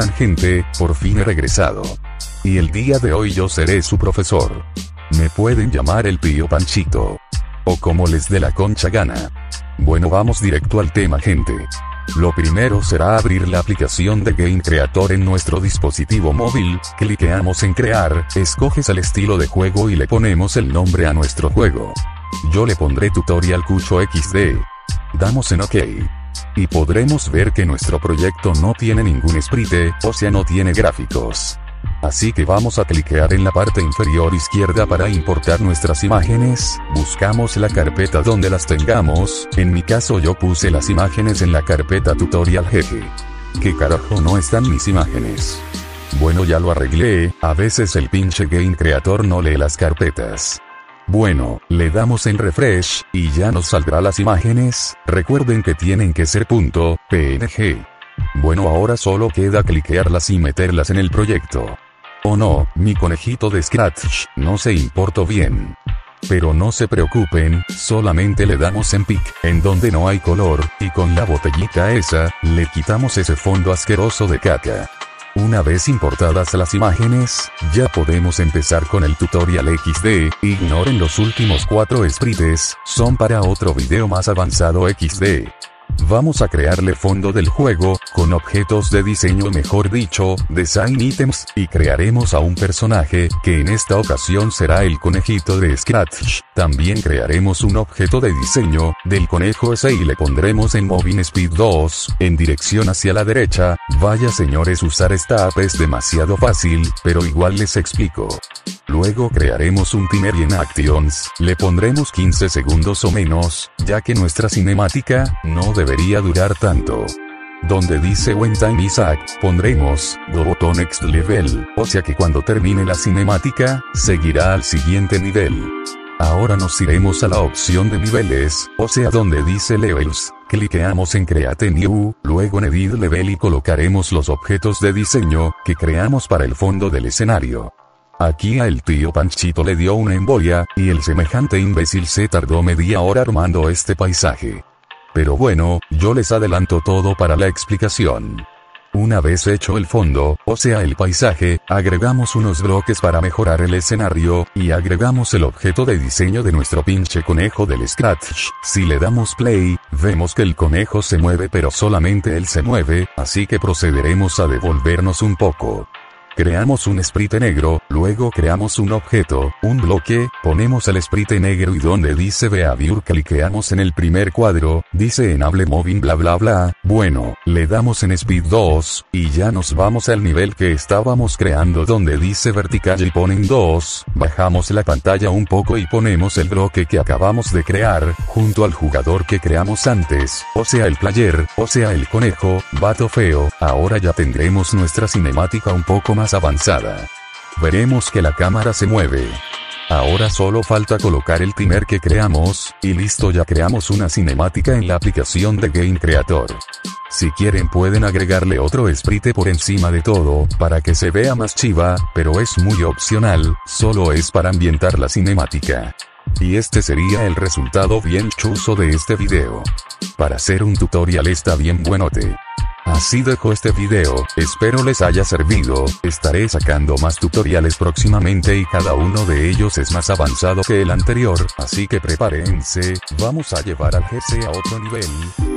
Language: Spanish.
están, gente? Por fin he regresado. Y el día de hoy yo seré su profesor. Me pueden llamar el Pío Panchito. O como les dé la concha gana. Bueno, vamos directo al tema, gente. Lo primero será abrir la aplicación de Game Creator en nuestro dispositivo móvil, cliqueamos en crear, escoges el estilo de juego y le ponemos el nombre a nuestro juego. Yo le pondré tutorial cucho XD. Damos en OK. Y podremos ver que nuestro proyecto no tiene ningún sprite, o sea no tiene gráficos. Así que vamos a cliquear en la parte inferior izquierda para importar nuestras imágenes, buscamos la carpeta donde las tengamos, en mi caso yo puse las imágenes en la carpeta tutorial jefe. ¿Qué carajo no están mis imágenes? Bueno, ya lo arreglé, a veces el pinche Game Creator no lee las carpetas. Bueno, le damos en refresh, y ya nos saldrá las imágenes, recuerden que tienen que ser .png. Bueno, ahora solo queda cliquearlas y meterlas en el proyecto. Oh no, mi conejito de Scratch, no se importó bien. Pero no se preocupen, solamente le damos en pic, en donde no hay color, y con la botellita esa, le quitamos ese fondo asqueroso de caca. Una vez importadas las imágenes, ya podemos empezar con el tutorial XD, ignoren los últimos 4 sprites, son para otro video más avanzado XD. Vamos a crearle fondo del juego, con objetos de diseño, mejor dicho, design items, y crearemos a un personaje, que en esta ocasión será el conejito de Scratch. También crearemos un objeto de diseño, del conejo ese y le pondremos en Moving Speed 2, en dirección hacia la derecha. Vaya señores, usar esta app es demasiado fácil, pero igual les explico. Luego crearemos un timer y en Actions, le pondremos 15 segundos o menos, ya que nuestra cinemática, no debería durar tanto. Donde dice When Time Is Up, pondremos Go to Next Level, o sea que cuando termine la cinemática, seguirá al siguiente nivel. Ahora nos iremos a la opción de niveles, o sea donde dice Levels, cliqueamos en Create New, luego en Edit Level y colocaremos los objetos de diseño, que creamos para el fondo del escenario. Aquí al tío Panchito le dio una embolia, y el semejante imbécil se tardó media hora armando este paisaje. Pero bueno, yo les adelanto todo para la explicación. Una vez hecho el fondo, o sea el paisaje, agregamos unos bloques para mejorar el escenario, y agregamos el objeto de diseño de nuestro pinche conejo del Scratch. Si le damos play, vemos que el conejo se mueve pero solamente él se mueve, así que procederemos a devolvernos un poco. Creamos un sprite negro, luego creamos un objeto, un bloque, ponemos el sprite negro y donde dice Behavior cliqueamos en el primer cuadro, dice Enable Moving bla bla bla, bueno, le damos en Speed 2, y ya nos vamos al nivel que estábamos creando donde dice Vertical y ponen 2, bajamos la pantalla un poco y ponemos el bloque que acabamos de crear, junto al jugador que creamos antes, o sea el player, o sea el conejo, vato feo, ahora ya tendremos nuestra cinemática un poco más avanzada. Veremos que la cámara se mueve. Ahora solo falta colocar el timer que creamos, y listo, ya creamos una cinemática en la aplicación de Game Creator. Si quieren pueden agregarle otro sprite por encima de todo, para que se vea más chiva, pero es muy opcional, solo es para ambientar la cinemática. Y este sería el resultado bien chuzo de este video. Para hacer un tutorial está bien buenote. Así dejo este video, espero les haya servido, estaré sacando más tutoriales próximamente y cada uno de ellos es más avanzado que el anterior, así que prepárense, vamos a llevar al GC a otro nivel.